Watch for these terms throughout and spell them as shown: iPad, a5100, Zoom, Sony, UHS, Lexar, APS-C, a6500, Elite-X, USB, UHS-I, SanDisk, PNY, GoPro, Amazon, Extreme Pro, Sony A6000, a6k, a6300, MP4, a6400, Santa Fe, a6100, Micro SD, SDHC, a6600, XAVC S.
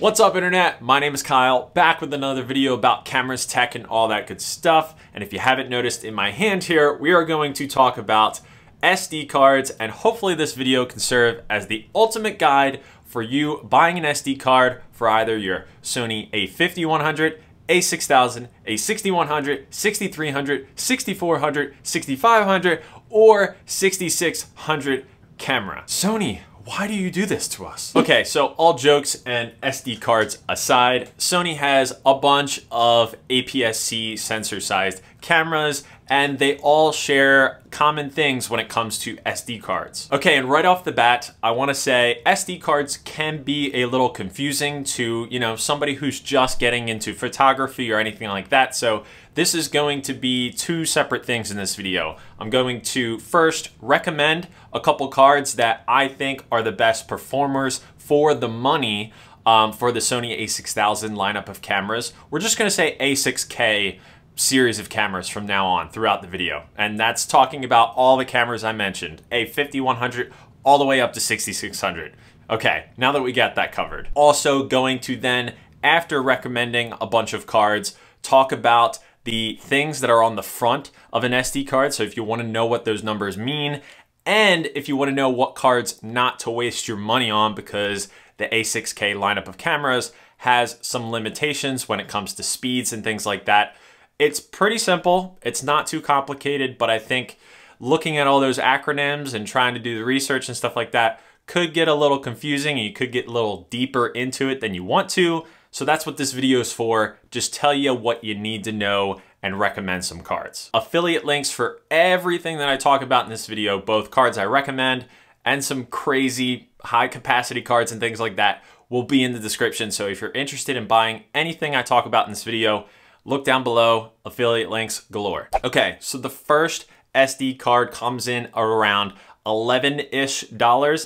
What's up, internet? My name is Kyle, back with another video about cameras, tech, and all that good stuff. And if you haven't noticed in my hand here, we are going to talk about SD cards, and hopefully this video can serve as the ultimate guide for you buying an SD card for either your Sony a5100, a6000, a6100, 6300, 6400, 6500, or 6600 camera. Sony, why do you do this to us? Okay, so all jokes and SD cards aside, Sony has a bunch of APS-C sensor-sized cameras, and they all share common things when it comes to SD cards. Okay, and right off the bat, I wanna say SD cards can be a little confusing to, you know, somebody who's just getting into photography or anything like that. So this is going to be two separate things in this video. I'm going to first recommend a couple cards that I think are the best performers for the money for the Sony a6000 lineup of cameras. We're just gonna say a6K series of cameras from now on throughout the video. And that's talking about all the cameras I mentioned, a5100 all the way up to 6600. Okay, now that we got that covered. Also going to then, after recommending a bunch of cards, talk about the things that are on the front of an SD card. So if you wanna know what those numbers mean, and if you wanna know what cards not to waste your money on, because the A6K lineup of cameras has some limitations when it comes to speeds and things like that. It's pretty simple, it's not too complicated, but I think looking at all those acronyms and trying to do the research and stuff like that could get a little confusing, and you could get a little deeper into it than you want to. So that's what this video is for, just tell you what you need to know and recommend some cards. Affiliate links for everything that I talk about in this video, both cards I recommend and some crazy high capacity cards and things like that, will be in the description. So if you're interested in buying anything I talk about in this video, look down below, affiliate links galore. Okay, so the first SD card comes in around $11-ish,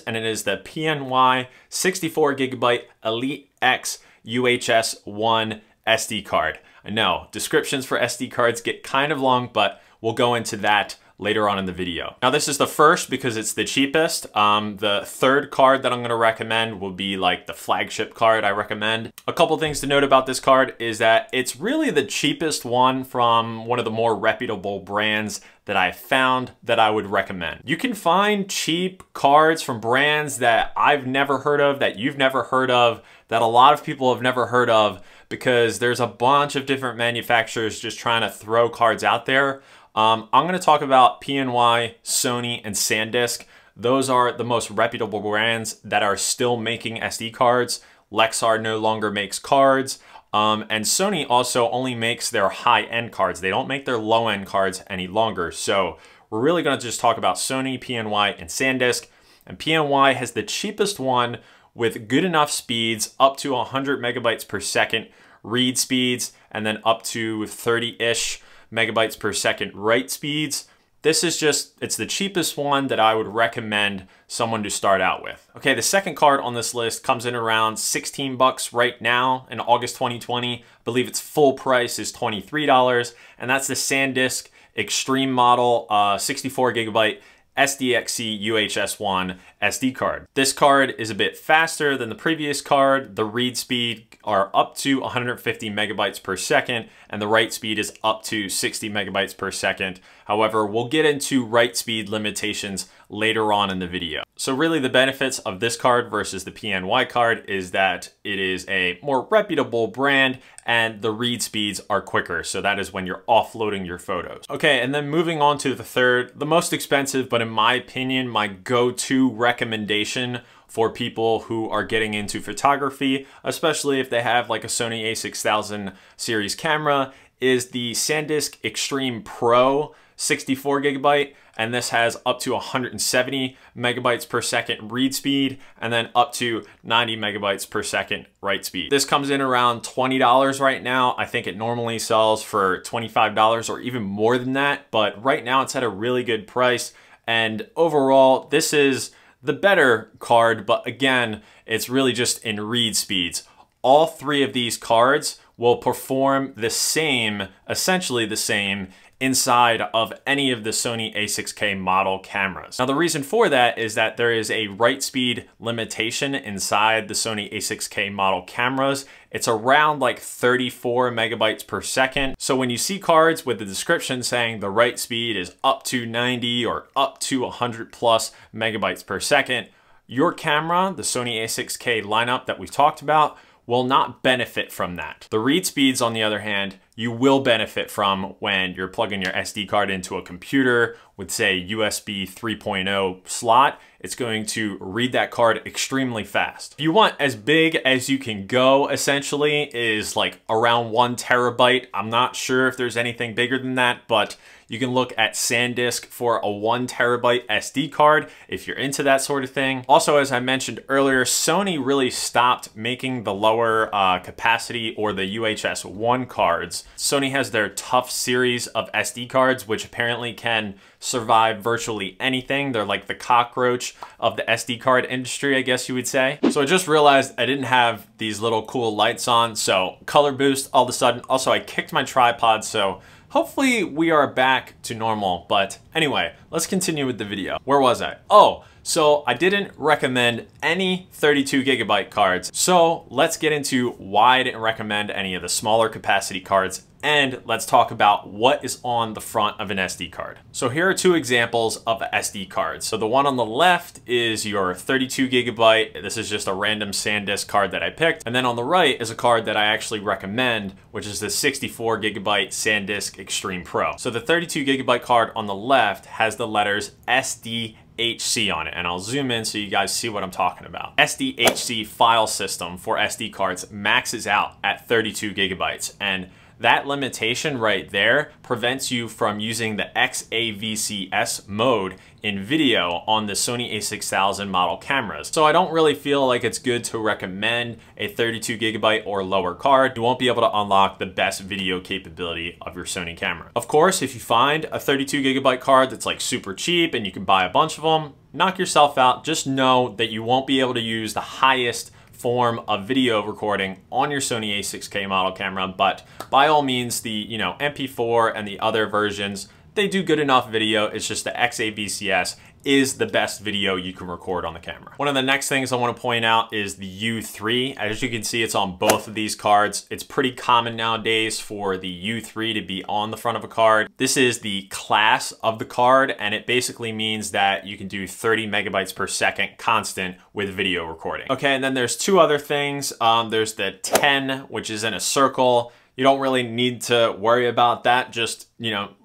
and it is the PNY 64 gigabyte Elite X UHS 1 SD card. I know, descriptions for SD cards get kind of long, but we'll go into that later on in the video. Now this is the first because it's the cheapest. The third card that I'm gonna recommend will be like the flagship card I recommend. A couple things to note about this card is that it's really the cheapest one from one of the more reputable brands that I found that I would recommend. You can find cheap cards from brands that I've never heard of, that you've never heard of, that a lot of people have never heard of, because there's a bunch of different manufacturers just trying to throw cards out there. I'm gonna talk about PNY, Sony, and SanDisk. Those are the most reputable brands that are still making SD cards. Lexar no longer makes cards. And Sony also only makes their high-end cards. They don't make their low-end cards any longer. So we're really gonna just talk about Sony, PNY, and SanDisk. And PNY has the cheapest one with good enough speeds, up to 100 megabytes per second read speeds, and then up to 30-ish megabytes per second write speeds. This is just, it's the cheapest one that I would recommend someone to start out with. Okay, the second card on this list comes in around 16 bucks right now in August 2020. I believe its full price is $23, and that's the SanDisk Extreme model 64 gigabyte SDHC UHS1 SD card. This card is a bit faster than the previous card. The read speed are up to 150 megabytes per second, and the write speed is up to 60 megabytes per second. However, we'll get into write speed limitations later on in the video. So really the benefits of this card versus the PNY card is that it is a more reputable brand and the read speeds are quicker. So that is when you're offloading your photos. Okay, and then moving on to the third, the most expensive, but in my opinion, my go-to recommendation for people who are getting into photography, especially if they have like a Sony a6000 series camera, is the SanDisk Extreme Pro 64 gigabyte, and this has up to 170 megabytes per second read speed, and then up to 90 megabytes per second write speed. This comes in around $20 right now. I think it normally sells for $25 or even more than that, but right now it's at a really good price. And overall, this is the better card, but again, it's really just in read speeds. All three of these cards will perform the same, essentially the same, inside of any of the Sony A6K model cameras. Now, the reason for that is that there is a write speed limitation inside the Sony A6K model cameras. It's around like 34 megabytes per second. So when you see cards with the description saying the write speed is up to 90 or up to 100 plus megabytes per second, your camera, the Sony A6K lineup that we've talked about, will not benefit from that. The read speeds, on the other hand, you will benefit from when you're plugging your SD card into a computer with, say, USB 3.0 slot. It's going to read that card extremely fast. You want as big as you can go, essentially, is like around 1 terabyte. I'm not sure if there's anything bigger than that, but you can look at SanDisk for a 1 terabyte SD card if you're into that sort of thing. Also, as I mentioned earlier, Sony really stopped making the lower capacity or the UHS 1 cards. Sony has their Tough series of SD cards, which apparently can survive virtually anything. They're like the cockroach of the SD card industry, I guess you would say. So I just realized I didn't have these little cool lights on, so color boost all of a sudden. Also, I kicked my tripod, so hopefully we are back to normal. But anyway, let's continue with the video. Where was I? Oh, so I didn't recommend any 32 gigabyte cards. So let's get into why I didn't recommend any of the smaller capacity cards, and let's talk about what is on the front of an SD card. So here are two examples of SD cards. So the one on the left is your 32 gigabyte. This is just a random SanDisk card that I picked. And then on the right is a card that I actually recommend, which is the 64 gigabyte SanDisk Extreme Pro. So the 32 gigabyte card on the left has the letters SDHC on it, and I'll zoom in so you guys see what I'm talking about. SDHC file system for SD cards maxes out at 32 gigabytes. And that limitation right there prevents you from using the XAVC S mode in video on the Sony A6000 model cameras. So I don't really feel like it's good to recommend a 32 gigabyte or lower card. You won't be able to unlock the best video capability of your Sony camera. Of course, if you find a 32 gigabyte card that's like super cheap and you can buy a bunch of them, knock yourself out. Just know that you won't be able to use the highest form of video recording on your Sony A6K model camera, but by all means, the MP4 and the other versions, they do good enough video. It's just the XAVC S is the best video you can record on the camera. One of the next things I want to point out is the U3. As you can see, it's on both of these cards. It's pretty common nowadays for the U3 to be on the front of a card. This is the class of the card, and it basically means that you can do 30 megabytes per second constant with video recording. Okay, and then there's two other things. There's the 10, which is in a circle. You don't really need to worry about that. Just,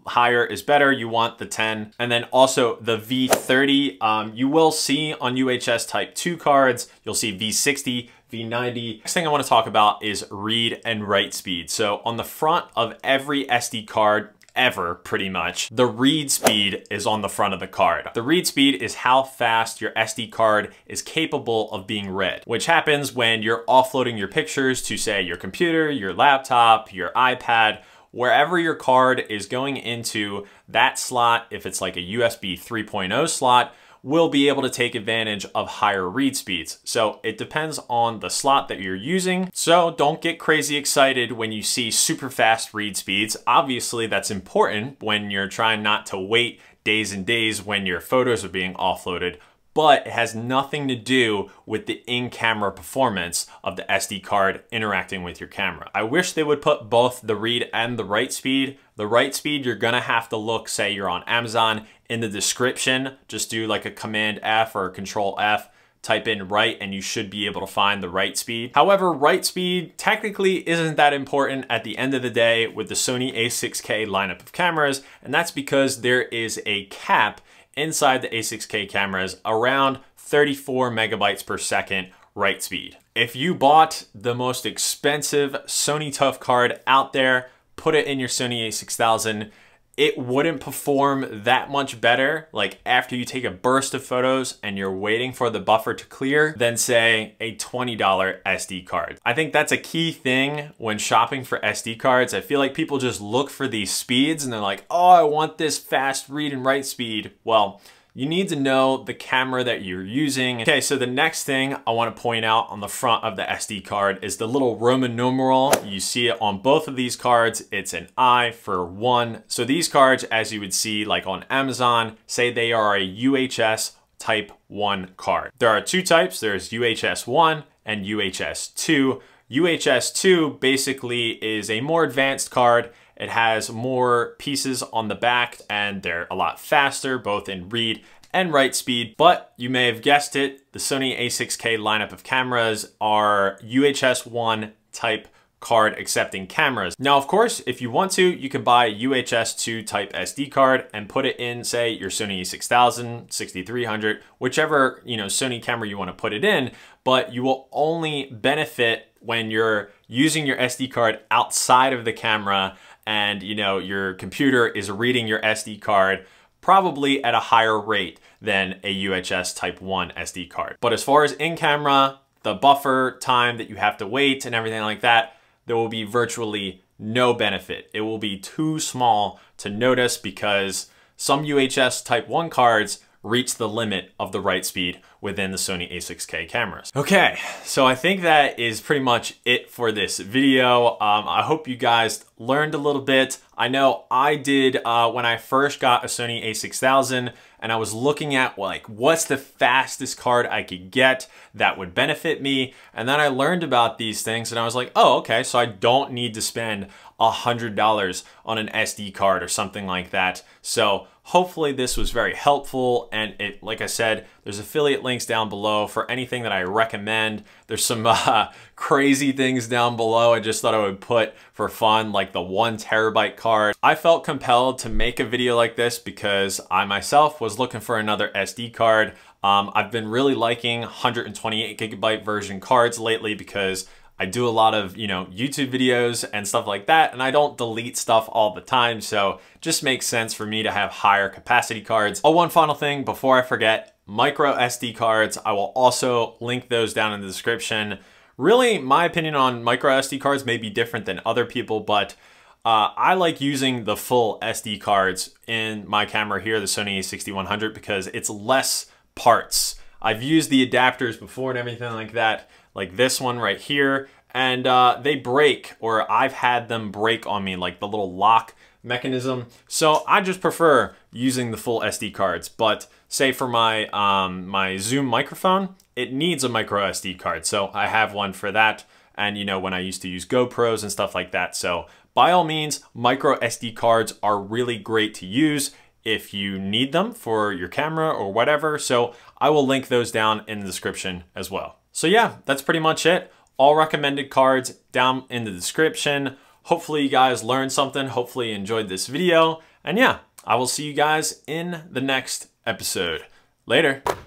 higher is better. You want the 10. And then also the V30. You will see on UHS Type 2 cards, you'll see V60, V90. Next thing I want to talk about is read and write speed. So on the front of every SD card ever, pretty much, the read speed is on the front of the card. The read speed is how fast your SD card is capable of being read, which happens when you're offloading your pictures to, say, your computer, your laptop, your iPad, wherever your card is going into. That slot, if it's like a USB 3.0 slot, will be able to take advantage of higher read speeds. So it depends on the slot that you're using. So don't get crazy excited when you see super fast read speeds. Obviously, that's important when you're trying not to wait days and days when your photos are being offloaded, but it has nothing to do with the in-camera performance of the SD card interacting with your camera. I wish they would put both the read and the write speed. The write speed, you're gonna have to look, say you're on Amazon, in the description, just do like a Command F or Control F, type in write, and you should be able to find the write speed. However, write speed technically isn't that important at the end of the day with the Sony A6K lineup of cameras, and that's because there is a cap inside the A6K cameras around 34 megabytes per second write speed. If you bought the most expensive Sony Tough card out there, put it in your Sony A6000, it wouldn't perform that much better. Like, after you take a burst of photos and you're waiting for the buffer to clear, than say a $20 SD card. I think that's a key thing when shopping for SD cards. I feel like people just look for these speeds and they're like, oh, I want this fast read and write speed. Well, you need to know the camera that you're using. Okay, so the next thing I want to point out on the front of the SD card is the little Roman numeral. You see it on both of these cards. It's an I for one. So these cards, as you would see like on Amazon, say they are a UHS type 1 card. There are two types. There's UHS 1 and UHS 2. UHS 2 basically is a more advanced card. It has more pieces on the back and they're a lot faster, both in read and write speed. But you may have guessed it, the Sony A6K lineup of cameras are UHS 1 type card accepting cameras. Now, of course, if you want to, you can buy a UHS 2 type SD card and put it in, say, your Sony A6000, 6300, whichever, you know, Sony camera you want to put it in, but you will only benefit when you're using your SD card outside of the camera and, you know, your computer is reading your SD card probably at a higher rate than a UHS type 1 SD card. But as far as in camera, the buffer time that you have to wait and everything like that, there will be virtually no benefit. It will be too small to notice because some UHS type 1 cards reach the limit of the write speed within the Sony A6K cameras. Okay, so I think that is pretty much it for this video. I hope you guys learned a little bit. I know I did when I first got a Sony A6000 and I was looking at like, what's the fastest card I could get that would benefit me? And then I learned about these things and I was like, oh, okay, so I don't need to spend $100 on an SD card or something like that. So hopefully this was very helpful. And it, like I said, there's affiliate links down below for anything that I recommend. There's some crazy things down below. I just thought I would put for fun, like the 1 terabyte card. I felt compelled to make a video like this because I myself was looking for another SD card. I've been really liking 128 gigabyte version cards lately because I do a lot of, you know, YouTube videos and stuff like that, and I don't delete stuff all the time, so it just makes sense for me to have higher capacity cards. Oh, one final thing before I forget, micro SD cards, I will also link those down in the description. Really, my opinion on micro SD cards may be different than other people, but I like using the full SD cards in my camera here, the Sony a6100, because it's less parts. I've used the adapters before and everything like that, like this one right here, and they break, or I've had them break on me, like the little lock mechanism. So I just prefer using the full SD cards. But say for my my Zoom microphone, it needs a micro SD card, so I have one for that. And you know, when I used to use GoPros and stuff like that. So by all means, micro SD cards are really great to use if you need them for your camera or whatever. So I will link those down in the description as well. So yeah, that's pretty much it. All recommended cards down in the description. Hopefully you guys learned something. Hopefully you enjoyed this video. And yeah, I will see you guys in the next episode. Later.